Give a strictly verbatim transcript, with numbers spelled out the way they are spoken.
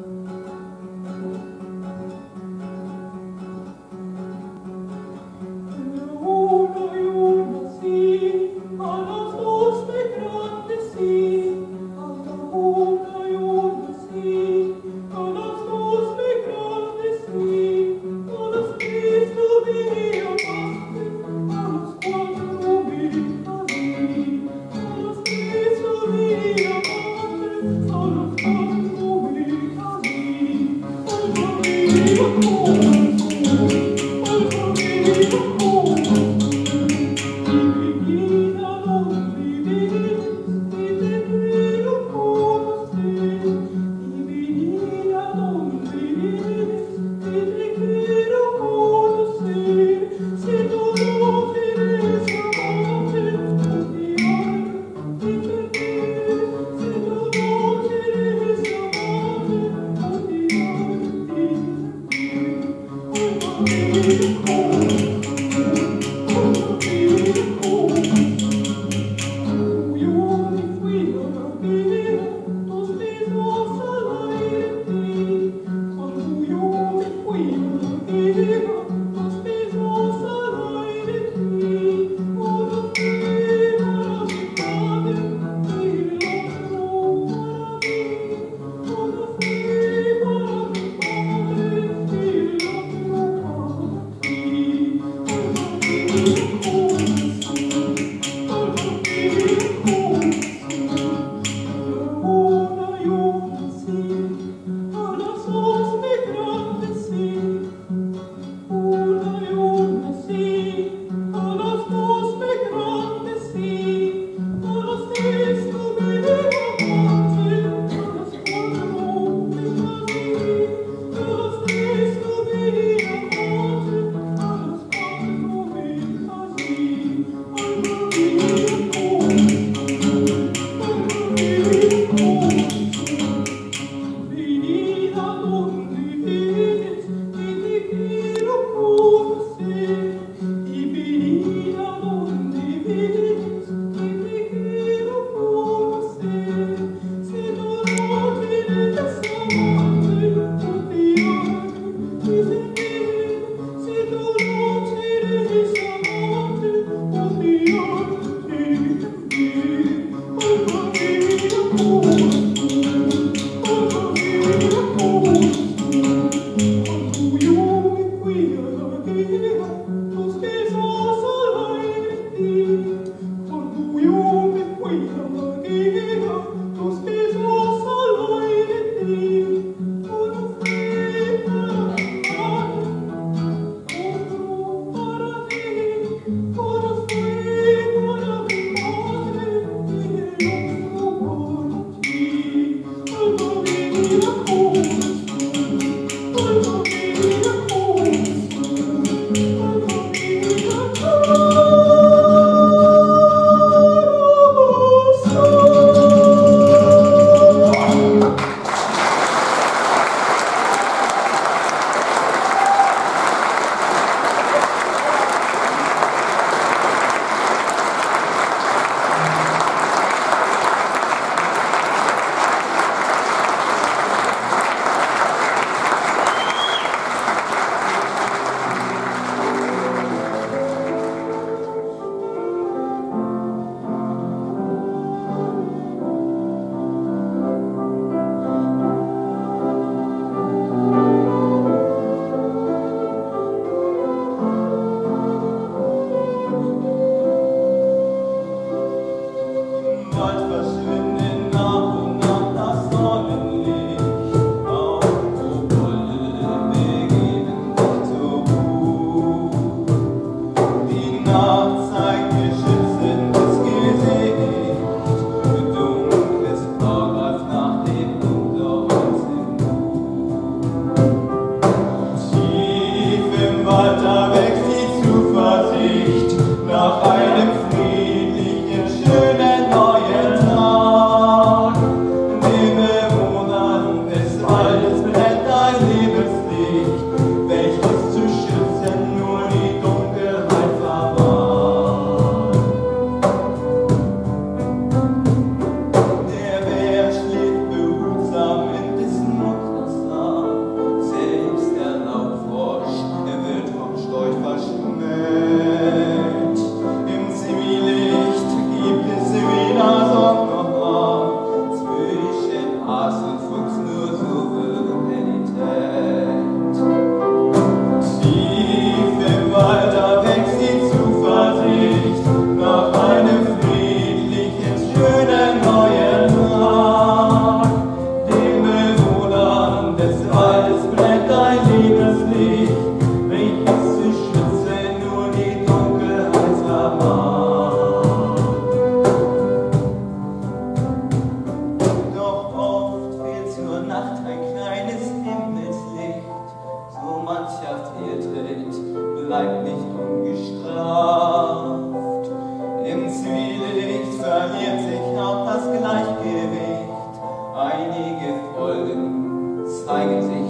Those bees are so light in thee. Bleibt nicht ungestraft. Im Zwielicht verliert sich auch das Gleichgewicht. Einige Folgen zeigen sich.